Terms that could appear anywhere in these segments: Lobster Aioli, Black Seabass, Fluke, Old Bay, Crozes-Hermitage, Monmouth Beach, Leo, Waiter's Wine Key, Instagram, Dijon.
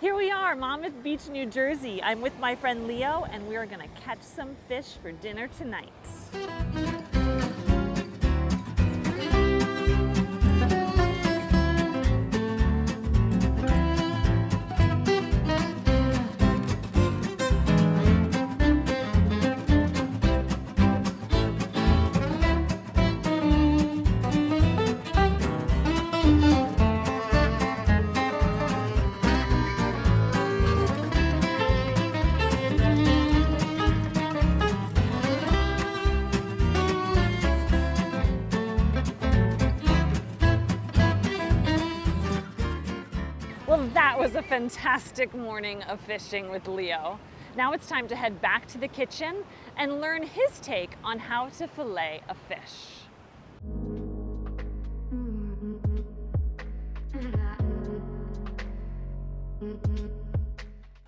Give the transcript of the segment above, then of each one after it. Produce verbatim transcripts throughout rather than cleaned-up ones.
Here we are, Monmouth Beach, New Jersey. I'm with my friend Leo, and we are gonna catch some fish for dinner tonight. Well, that was a fantastic morning of fishing with Leo. Now it's time to head back to the kitchen and learn his take on how to fillet a fish.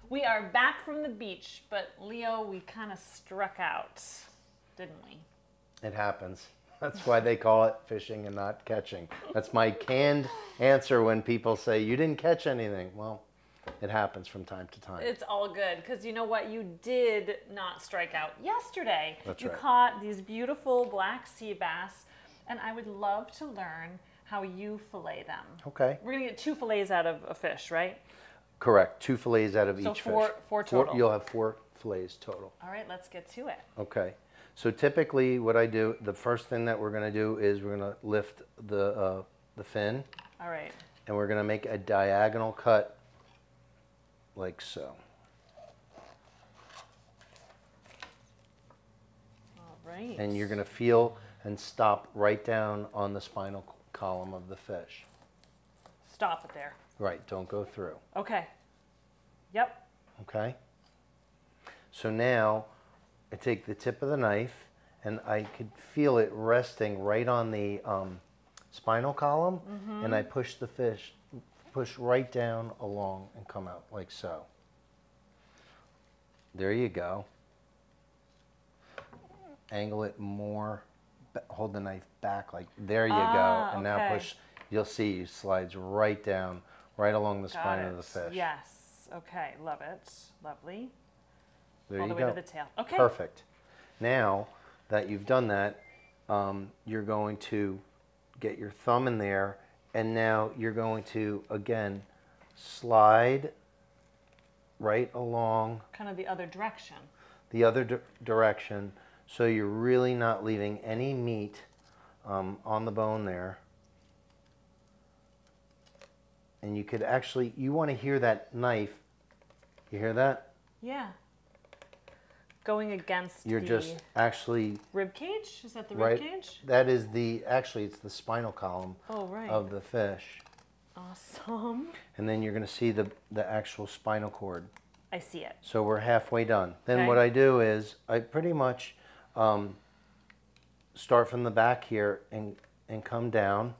We are back from the beach, but Leo, we kind of struck out, didn't we? It happens. That's why they call it fishing and not catching. That's my canned answer when people say, you didn't catch anything. Well, it happens from time to time. It's all good, because you know what? You did not strike out yesterday. That's right. You caught these beautiful black sea bass, and I would love to learn how you fillet them. Okay. We're going to get two fillets out of a fish, right? Correct. Two fillets out of each fish. So four, four total. Four, you'll have four fillets total. All right, let's get to it. Okay. So typically what I do, the first thing that we're going to do is we're going to lift the, uh, the fin. All right. And we're going to make a diagonal cut like so. All right. And you're going to feel and stop right down on the spinal column of the fish. Stop it there. Right. Don't go through. Okay. Yep. Okay. So now I take the tip of the knife, and I could feel it resting right on the um, spinal column, mm-hmm. and I push the fish, push right down along and come out like so. There you go. Angle it more, hold the knife back like, there you ah, go. And okay. now push, you'll see it slides right down, right along the Got spine it. Of the fish. Yes, okay, love it, lovely. There All you the way go. To the tail. Okay. Perfect. Now that you've done that, um, you're going to get your thumb in there, and now you're going to, again, slide right along. Kind of the other direction. The other di direction, so you're really not leaving any meat um, on the bone there. And you could actually, you want to hear that knife. You hear that? Yeah. Going against You're the just actually rib cage? Is that the right, rib cage? That is the actually it's the spinal column oh, right. of the fish. Awesome. And then you're gonna see the, the actual spinal cord. I see it. So we're halfway done. Then okay. what I do is I pretty much um, start from the back here and and come down,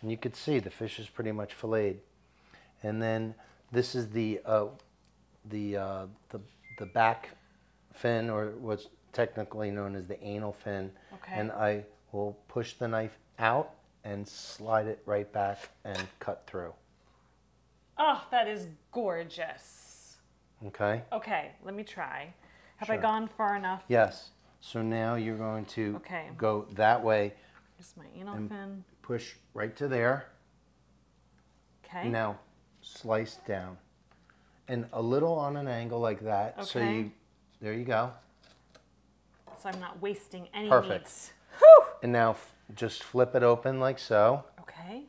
and you could see the fish is pretty much filleted. And then this is the uh, the uh, the the back fin, or what's technically known as the anal fin, okay. and I will push the knife out and slide it right back and cut through. Oh, that is gorgeous. Okay. Okay, let me try. Have sure. I gone far enough? Yes. So now you're going to okay. go that way. Just my anal fin. Push right to there. Okay. Now slice down, and a little on an angle like that, okay. so you. There you go. So I'm not wasting any Perfect. Meats. Whew! And now f just flip it open like so. Okay.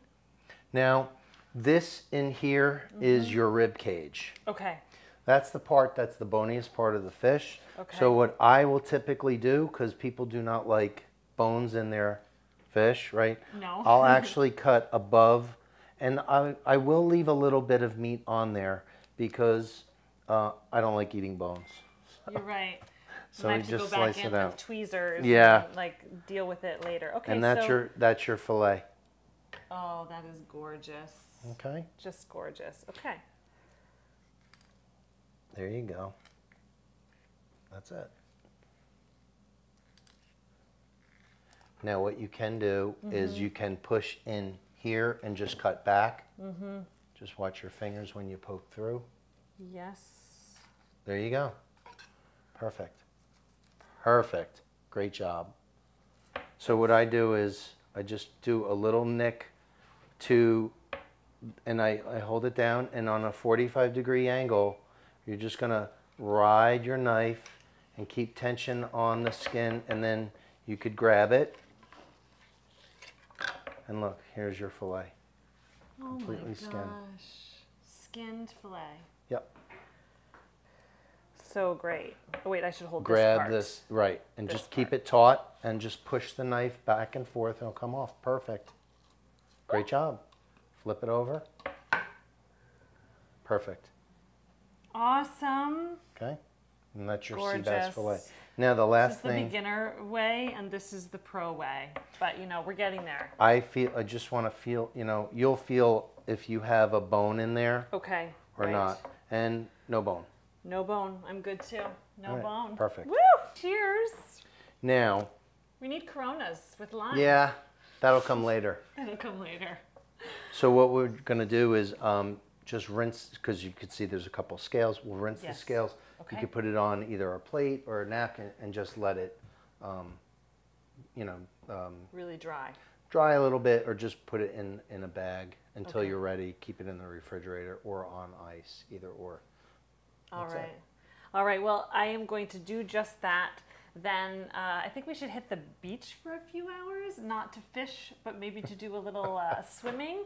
Now, this in here mm-hmm. is your rib cage. Okay. That's the part that's the boniest part of the fish. Okay. So what I will typically do, because people do not like bones in their fish, right? No. I'll actually cut above, and I, I will leave a little bit of meat on there because uh, I don't like eating bones. You're right. So I have to just go back slice in it out. With tweezers. Yeah. And, like deal with it later. Okay. And that's so, your that's your fillet. Oh, that is gorgeous. Okay. Just gorgeous. Okay. There you go. That's it. Now what you can do mm-hmm. is you can push in here and just cut back. Mm-hmm. Just watch your fingers when you poke through. Yes. There you go. Perfect. Perfect. Great job. So what I do is I just do a little nick to, and I, I hold it down, and on a forty-five degree angle, you're just going to ride your knife and keep tension on the skin, and then you could grab it. And look, here's your fillet. Oh, completely my gosh. Skinned. Skinned fillet. Yep. So great. Oh wait, I should hold grab this part. this, right, and this just part. Keep it taut and just push the knife back and forth and it'll come off. Perfect. Great job. Flip it over. Perfect. Awesome. Okay. And that's your sea bass fillet. Now the last thing. This is the beginner way and this is the pro way, but you know, we're getting there. I feel, I just want to feel, you know, you'll feel if you have a bone in there. Okay. Or right. not. And no bone. No bone. I'm good too. No right. bone. Perfect. Woo! Cheers. Now. We need Coronas with lime. Yeah. That'll come later. That'll come later. So what we're going to do is um, just rinse, because you could see there's a couple scales. We'll rinse yes. the scales. Okay. You could put it on either a plate or a napkin and just let it, um, you know. Um, really dry. Dry a little bit, or just put it in, in a bag until okay. you're ready. Keep it in the refrigerator or on ice, either or. All right. It. All right. Well, I am going to do just that. Then uh, I think we should hit the beach for a few hours, not to fish, but maybe to do a little uh, swimming.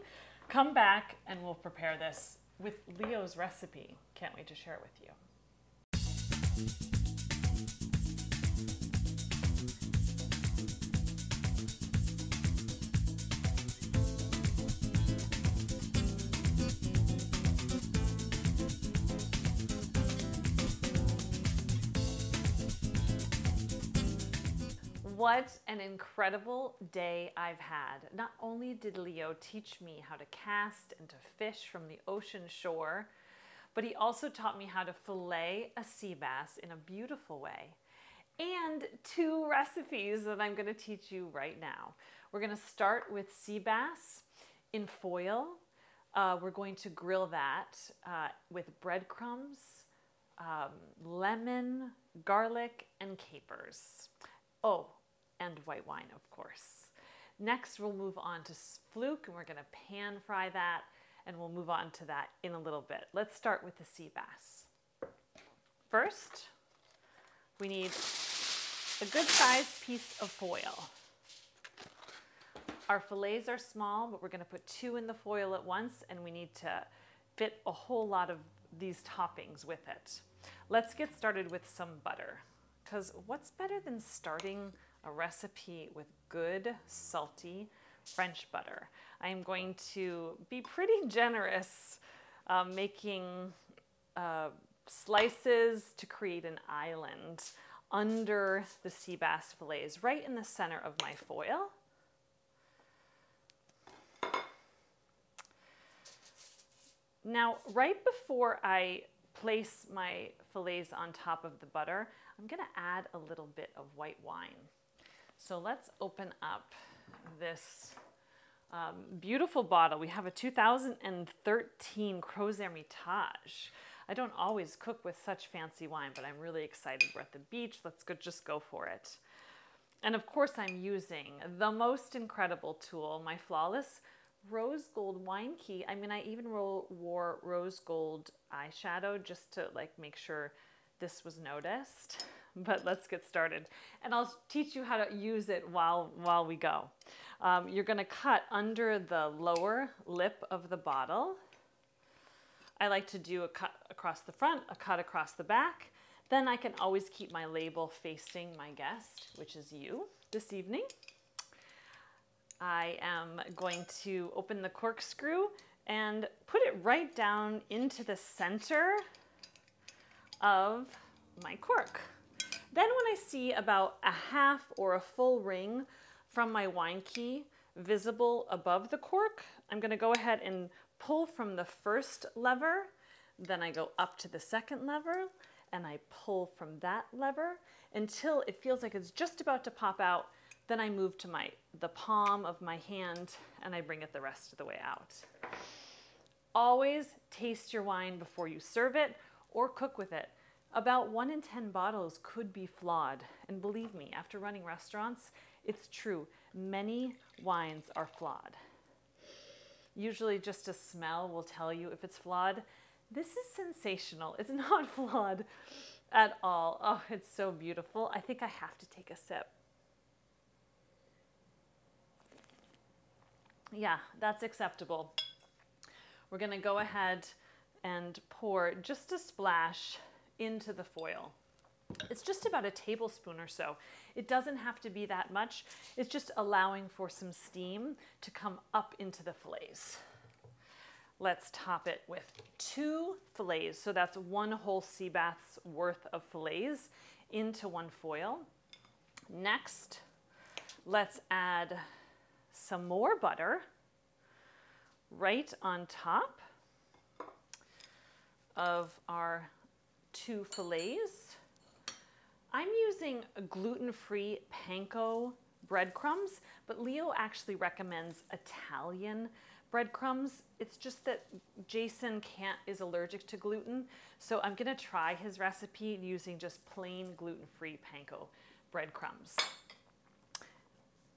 Come back and we'll prepare this with Leo's recipe. Can't wait to share it with you. What an incredible day I've had. Not only did Leo teach me how to cast and to fish from the ocean shore, but he also taught me how to fillet a sea bass in a beautiful way. And two recipes that I'm gonna teach you right now. We're gonna start with sea bass in foil. Uh, we're going to grill that uh, with breadcrumbs, um, lemon, garlic, and capers. Oh, and white wine, of course. Next, we'll move on to fluke, and we're gonna pan fry that, and we'll move on to that in a little bit. Let's start with the sea bass. First, we need a good-sized piece of foil. Our fillets are small, but we're gonna put two in the foil at once, and we need to fit a whole lot of these toppings with it. Let's get started with some butter, because what's better than starting a recipe with good, salty French butter? I am going to be pretty generous uh, making uh, slices to create an island under the sea bass fillets, right in the center of my foil. Now, right before I place my fillets on top of the butter, I'm gonna add a little bit of white wine. So let's open up this um, beautiful bottle. We have a two thousand thirteen Crozes-Hermitage. I don't always cook with such fancy wine, but I'm really excited. We're at the beach. Let's go, just go for it. And of course, I'm using the most incredible tool, my flawless rose gold wine key. I mean, I even wore rose gold eyeshadow just to like make sure this was noticed. But let's get started, and I'll teach you how to use it while while we go. Um, you're gonna cut under the lower lip of the bottle. I like to do a cut across the front, a cut across the back. Then I can always keep my label facing my guest, which is you this evening. I am going to open the corkscrew and put it right down into the center of my cork. Then when I see about a half or a full ring from my wine key visible above the cork, I'm gonna go ahead and pull from the first lever, then I go up to the second lever, and I pull from that lever until it feels like it's just about to pop out. Then I move to my, the palm of my hand, and I bring it the rest of the way out. Always taste your wine before you serve it or cook with it. About one in ten bottles could be flawed. And believe me, after running restaurants, it's true. Many wines are flawed. Usually just a smell will tell you if it's flawed. This is sensational. It's not flawed at all. Oh, it's so beautiful. I think I have to take a sip. Yeah, that's acceptable. We're going to go ahead and pour just a splash into the foil. It's just about a tablespoon or so. It doesn't have to be that much. It's just allowing for some steam to come up into the fillets. Let's top it with two fillets. So that's one whole sea bath's worth of fillets into one foil. Next, let's add some more butter right on top of our two fillets. I'm using gluten-free panko breadcrumbs, but Leo actually recommends Italian breadcrumbs. It's just that Jason can't is allergic to gluten, so I'm gonna try his recipe using just plain gluten-free panko breadcrumbs.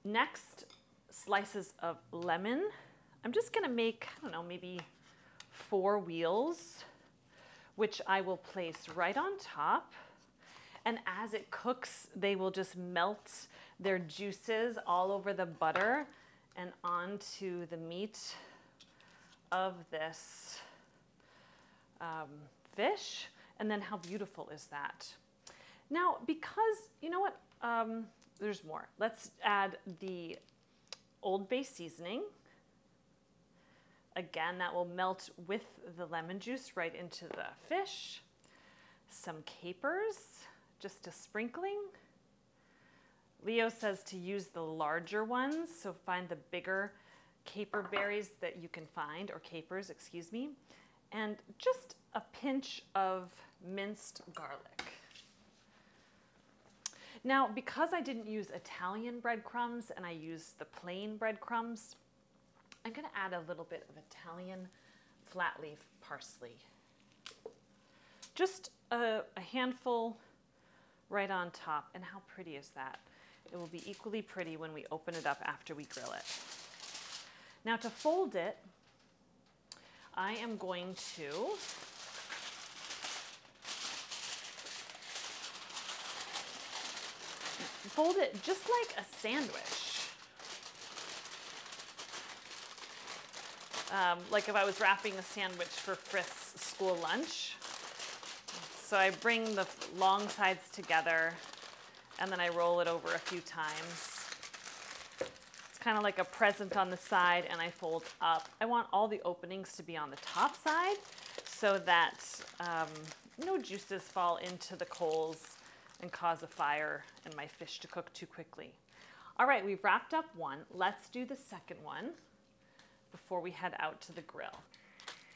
Next, slices of lemon. I'm just gonna make, I don't know, maybe four wheels, which I will place right on top. And as it cooks, they will just melt their juices all over the butter and onto the meat of this um, fish. And then how beautiful is that? Now, because, you know what, um, there's more. Let's add the Old Bay seasoning. Again, that will melt with the lemon juice right into the fish. Some capers, just a sprinkling. Leo says to use the larger ones, so find the bigger caper berries that you can find, or capers, excuse me. And just a pinch of minced garlic. Now, because I didn't use Italian breadcrumbs and I used the plain breadcrumbs, I'm going to add a little bit of Italian flat leaf parsley. Just a, a handful right on top. And how pretty is that? It will be equally pretty when we open it up after we grill it. Now to fold it, I am going to fold it just like a sandwich. Um, like if I was wrapping a sandwich for Frith's school lunch. So I bring the long sides together and then I roll it over a few times. It's kind of like a present on the side and I fold up. I want all the openings to be on the top side so that um, no juices fall into the coals and cause a fire and my fish to cook too quickly. All right, we've wrapped up one. Let's do the second one before we head out to the grill.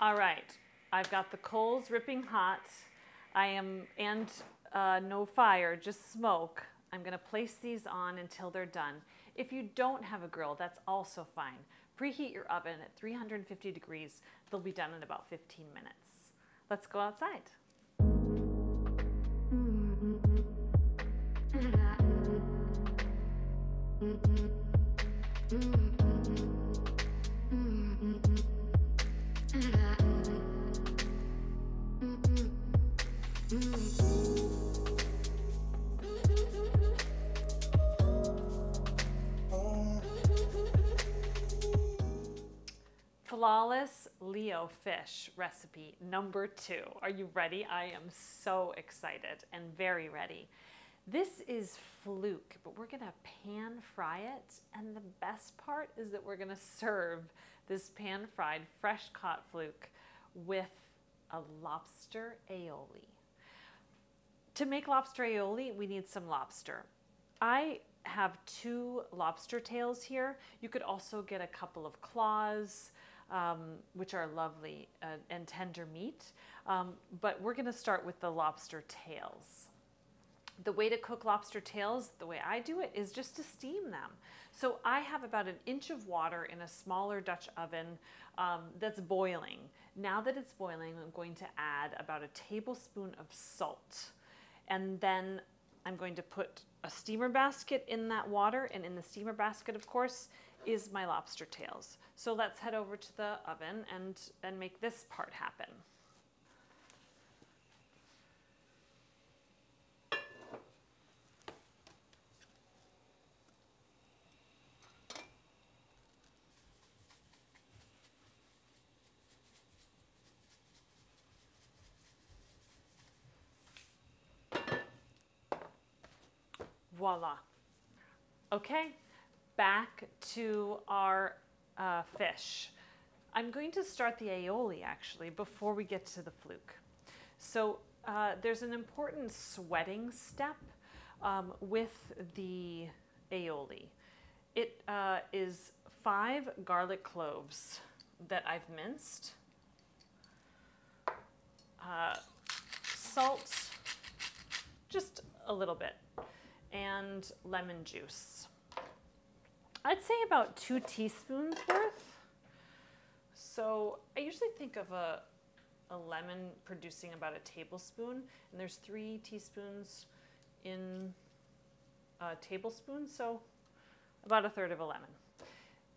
All right, I've got the coals ripping hot. I am, and uh, no fire, just smoke. I'm gonna place these on until they're done. If you don't have a grill, that's also fine. Preheat your oven at three hundred fifty degrees. They'll be done in about fifteen minutes. Let's go outside. Flawless Leo fish recipe number two. Are you ready? I am so excited and very ready. This is Fluke, but we're gonna pan fry it. And the best part is that we're gonna serve this pan fried fresh caught Fluke with a lobster aioli. To make lobster aioli, we need some lobster. I have two lobster tails here. You could also get a couple of claws, Um, which are lovely uh, and tender meat. Um, but we're gonna start with the lobster tails. The way to cook lobster tails, the way I do it, is just to steam them. So I have about an inch of water in a smaller Dutch oven um, that's boiling. Now that it's boiling, I'm going to add about a tablespoon of salt. And then I'm going to put a steamer basket in that water, and in the steamer basket, of course, is my lobster tails. So let's head over to the oven and, and make this part happen. Voila. Okay, back to our uh, fish. I'm going to start the aioli actually before we get to the fluke. So uh, there's an important sweating step um, with the aioli. It uh, is five garlic cloves that I've minced, uh, salt, just a little bit, and lemon juice. I'd say about two teaspoons worth. So I usually think of a, a lemon producing about a tablespoon, and there's three teaspoons in a tablespoon, so about a third of a lemon.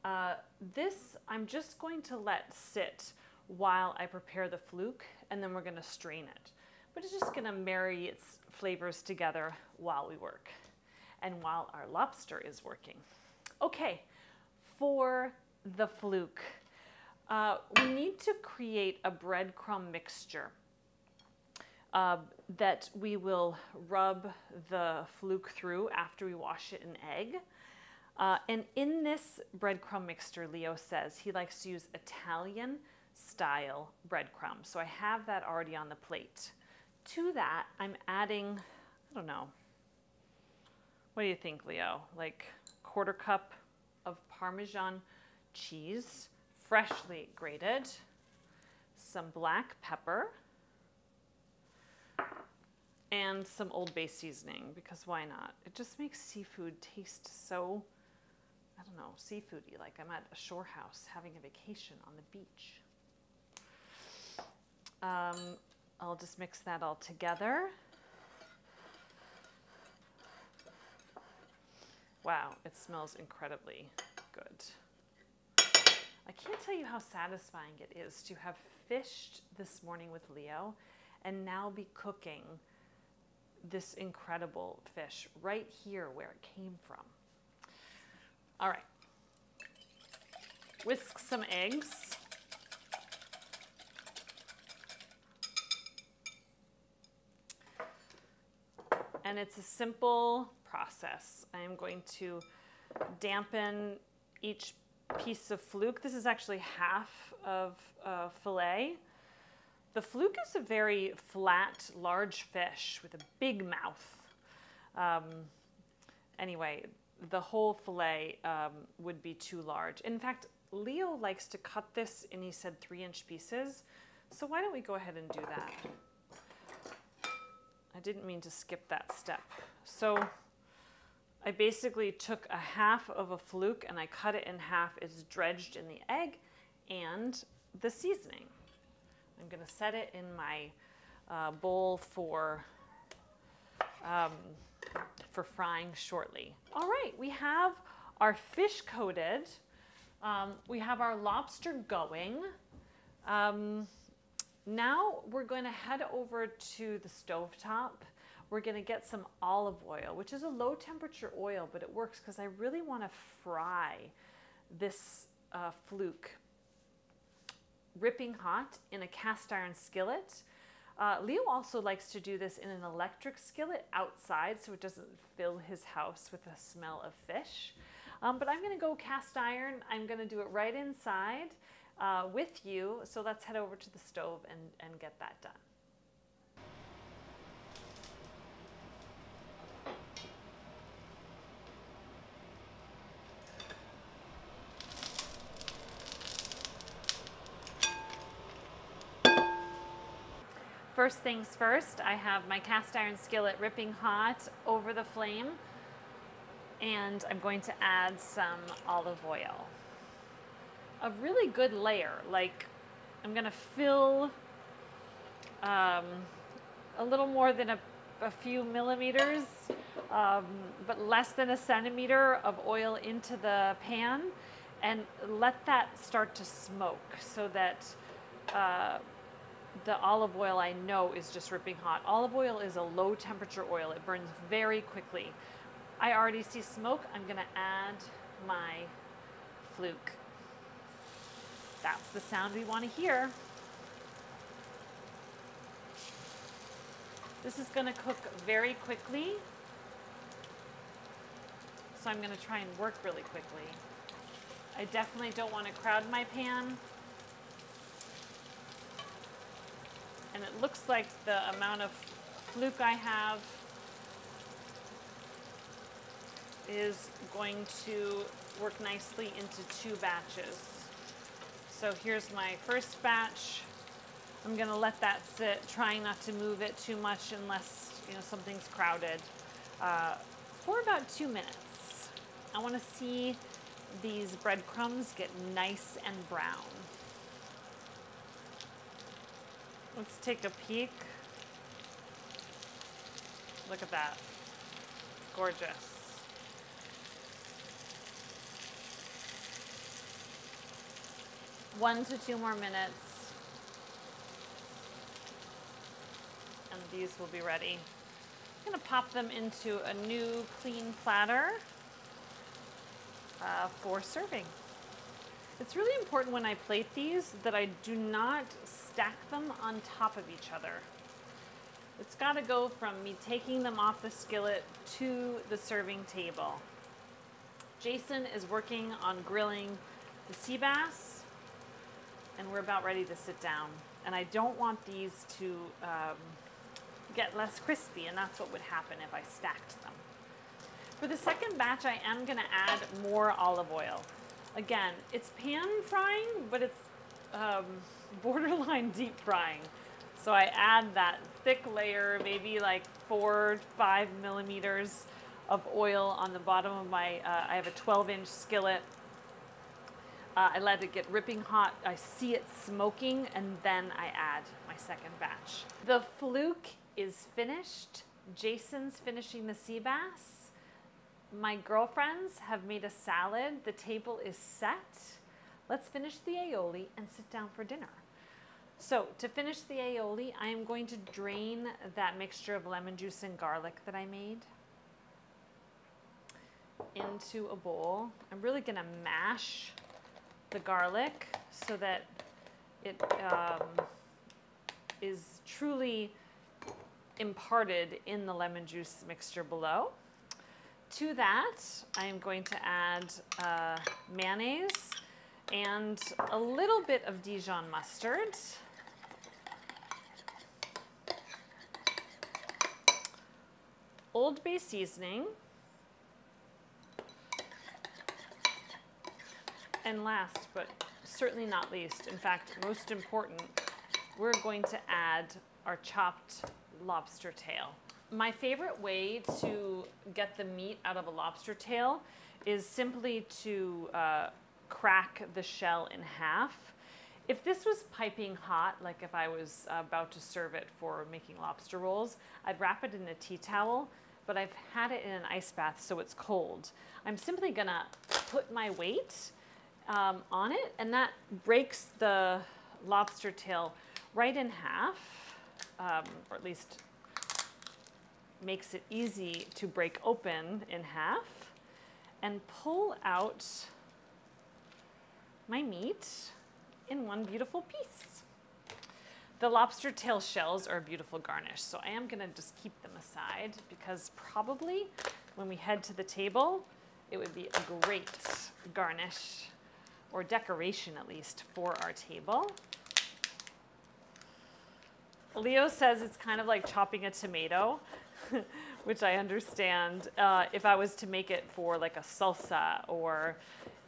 Uh, this I'm just going to let sit while I prepare the fluke, and then we're gonna strain it. But it's just gonna marry its flavors together while we work and while our lobster is working. Okay, for the fluke, uh, we need to create a breadcrumb mixture uh, that we will rub the fluke through after we wash it in egg. Uh, and in this breadcrumb mixture, Leo says he likes to use Italian style breadcrumbs. So I have that already on the plate. To that, I'm adding, I don't know, what do you think, Leo? Like quarter cup of Parmesan cheese, freshly grated, some black pepper, and some Old Bay seasoning, because why not? It just makes seafood taste so, I don't know, seafoody, like I'm at a shore house having a vacation on the beach. Um, I'll just mix that all together. Wow, it smells incredibly good. I can't tell you how satisfying it is to have fished this morning with Leo and now be cooking this incredible fish right here where it came from. All right, whisk some eggs. And it's a simple process. I am going to dampen each piece of fluke. This is actually half of uh, fillet. The fluke is a very flat, large fish with a big mouth. Um, anyway, the whole fillet um, would be too large. In fact, Leo likes to cut this, and he said three inch pieces. So why don't we go ahead and do that? I didn't mean to skip that step. So I basically took a half of a fluke and I cut it in half. It's dredged in the egg and the seasoning. I'm gonna set it in my uh, bowl for, um, for frying shortly. All right, we have our fish coated. Um, we have our lobster going. Um, Now we're going to head over to the stovetop. We're going to get some olive oil, which is a low temperature oil, but it works because I really want to fry this uh, fluke ripping hot in a cast iron skillet. Uh, Leo also likes to do this in an electric skillet outside so it doesn't fill his house with the smell of fish. Um, but I'm going to go cast iron. I'm going to do it right inside. Uh, with you, so let's head over to the stove and, and get that done. first things first, I have my cast iron skillet ripping hot over the flame, and I'm going to add some olive oil. A really good layer, like I'm gonna fill um, a little more than a, a few millimeters, um, but less than a centimeter of oil into the pan, and let that start to smoke so that uh, the olive oil I know is just ripping hot. Olive oil is a low temperature oil. It burns very quickly. I already see smoke. I'm gonna add my fluke. That's the sound we want to hear. This is gonna cook very quickly, so I'm gonna try and work really quickly. I definitely don't want to crowd my pan. And it looks like the amount of fluke I have is going to work nicely into two batches. So here's my first batch. I'm gonna let that sit, trying not to move it too much unless, you know, something's crowded, uh, for about two minutes. I wanna see these breadcrumbs get nice and brown. Let's take a peek. Look at that. Gorgeous. One to two more minutes, and these will be ready. I'm gonna pop them into a new clean platter uh, for serving. It's really important when I plate these that I do not stack them on top of each other. It's gotta go from me taking them off the skillet to the serving table. Jason is working on grilling the sea bass, and we're about ready to sit down. And I don't want these to um, get less crispy, and that's what would happen if I stacked them. For the second batch, I am gonna add more olive oil. Again, it's pan frying, but it's um, borderline deep frying. So I add that thick layer, maybe like four, five millimeters of oil on the bottom of my, uh, I have a twelve inch skillet. Uh, I let it get ripping hot, I see it smoking, and then I add my second batch. The fluke is finished. Jason's finishing the sea bass. My girlfriends have made a salad. The table is set. Let's finish the aioli and sit down for dinner. So to finish the aioli, I am going to drain that mixture of lemon juice and garlic that I made into a bowl. I'm really gonna mash the garlic so that it um, is truly imparted in the lemon juice mixture below. To that, I am going to add uh, mayonnaise and a little bit of Dijon mustard. Old Bay seasoning. And last, but certainly not least, in fact, most important, we're going to add our chopped lobster tail. My favorite way to get the meat out of a lobster tail is simply to uh, crack the shell in half. If this was piping hot, like if I was about to serve it for making lobster rolls, I'd wrap it in a tea towel, but I've had it in an ice bath, so it's cold. I'm simply gonna put my weight Um, on it, and that breaks the lobster tail right in half, um, or at least makes it easy to break open in half, and pull out my meat in one beautiful piece. The lobster tail shells are a beautiful garnish, so I am gonna just keep them aside because probably when we head to the table, it would be a great garnish, or decoration at least, for our table. Leo says it's kind of like chopping a tomato, which I understand. Uh, if I was to make it for like a salsa or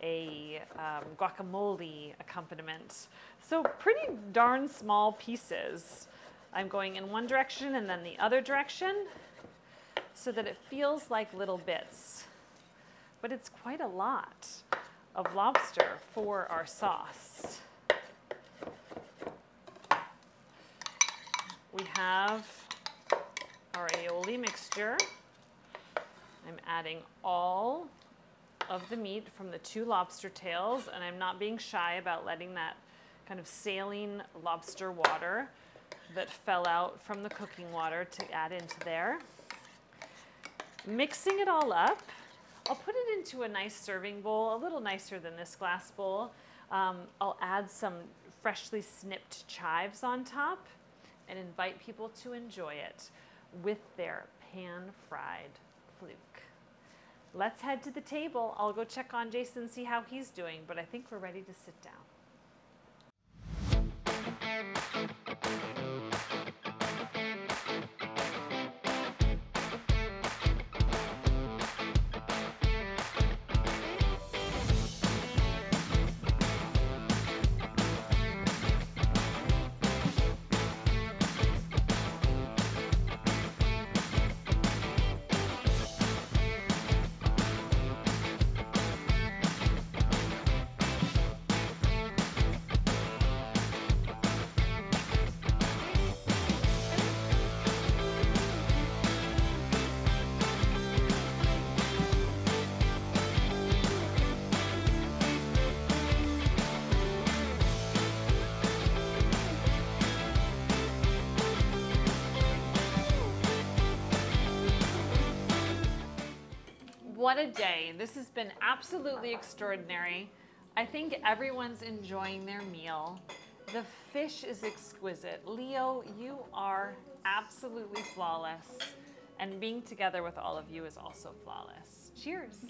a um, guacamole accompaniment. So pretty darn small pieces. I'm going in one direction and then the other direction so that it feels like little bits. But it's quite a lot of lobster for our sauce. We have our aioli mixture. I'm adding all of the meat from the two lobster tails, and I'm not being shy about letting that kind of saline lobster water that fell out from the cooking water to add into there. Mixing it all up, I'll put it into a nice serving bowl, a little nicer than this glass bowl. Um, I'll add some freshly snipped chives on top and invite people to enjoy it with their pan-fried fluke. Let's head to the table. I'll go check on Jason, see how he's doing, but I think we're ready to sit down. What a day. This has been absolutely extraordinary. I think everyone's enjoying their meal. The fish is exquisite. Leo, you are absolutely flawless. And being together with all of you is also flawless. Cheers.